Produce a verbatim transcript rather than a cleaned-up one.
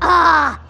Ah!